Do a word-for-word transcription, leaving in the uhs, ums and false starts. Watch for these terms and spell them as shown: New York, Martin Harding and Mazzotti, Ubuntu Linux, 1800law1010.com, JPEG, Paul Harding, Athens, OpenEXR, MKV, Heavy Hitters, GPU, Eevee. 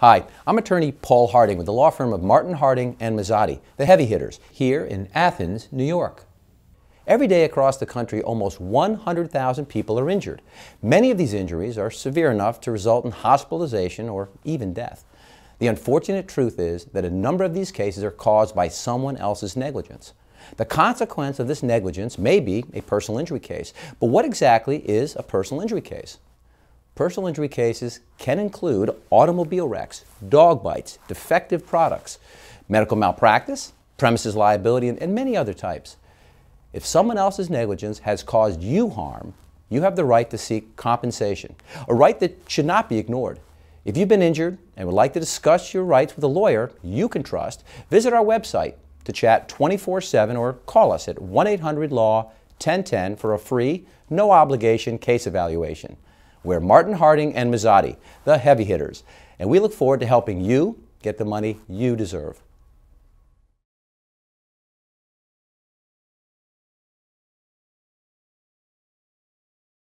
Hi, I'm attorney Paul Harding with the law firm of Martin Harding and Mazzotti, the heavy hitters, here in Athens, New York. Every day across the country, almost one hundred thousand people are injured. Many of these injuries are severe enough to result in hospitalization or even death. The unfortunate truth is that a number of these cases are caused by someone else's negligence. The consequence of this negligence may be a personal injury case, but what exactly is a personal injury case? Personal injury cases can include automobile wrecks, dog bites, defective products, medical malpractice, premises liability, and, and many other types. If someone else's negligence has caused you harm, you have the right to seek compensation, a right that should not be ignored. If you've been injured and would like to discuss your rights with a lawyer you can trust, visit our website to chat twenty-four seven or call us at one eight hundred law ten ten for a free, no-obligation case evaluation. We're Martin Harding and Mazzotti, the heavy hitters, and we look forward to helping you get the money you deserve.